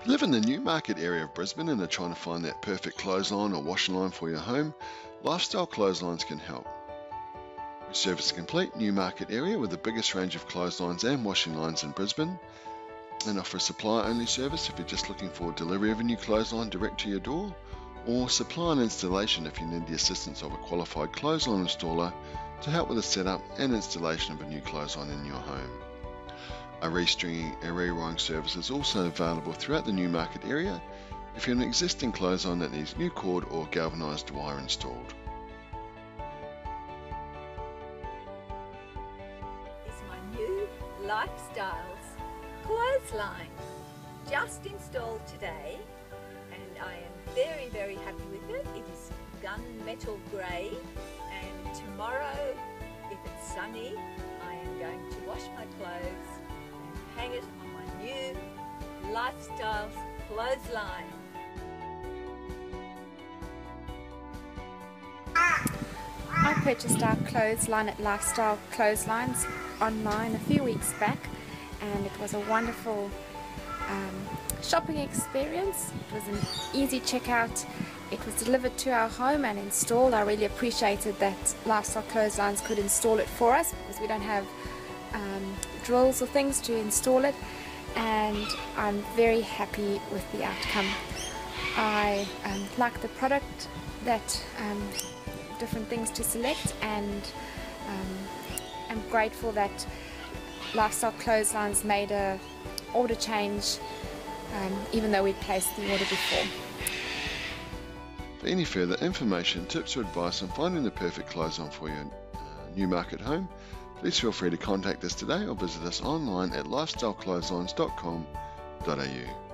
If you live in the Newmarket area of Brisbane and are trying to find that perfect clothesline or washing line for your home, Lifestyle Clotheslines can help. We service the complete Newmarket area with the biggest range of clotheslines and washing lines in Brisbane, and offer a supplier-only service if you're just looking for delivery of a new clothesline direct to your door, or supply and installation if you need the assistance of a qualified clothesline installer to help with the setup and installation of a new clothesline in your home. Our restringing and rewiring service is also available throughout the Newmarket area if you're an existing clothesline that needs new cord or galvanised wire installed. It's my new Lifestyles Clothesline, just installed today, and I am very, very happy with it. It is gunmetal grey, and tomorrow, if it's sunny, I am going to wash my clothes and hang it on my new Lifestyle Clothesline. I purchased our clothesline at Lifestyle Clotheslines online a few weeks back, and it was a wonderful shopping experience. It was an easy checkout. It was delivered to our home and installed. I really appreciated that Lifestyle Clotheslines could install it for us, because we don't have drills or things to install it, and I'm very happy with the outcome. I like the product, that different things to select, and I'm grateful that Lifestyle Clotheslines made an order change even though we'd placed the order before. For any further information, tips or advice on finding the perfect clothesline for your Newmarket home, please feel free to contact us today or visit us online at lifestyleclotheslines.com.au.